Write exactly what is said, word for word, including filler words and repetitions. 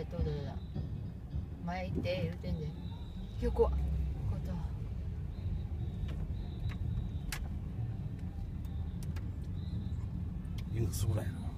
えっとどれだ巻いて入れてんじゃん横は。今そうだよな。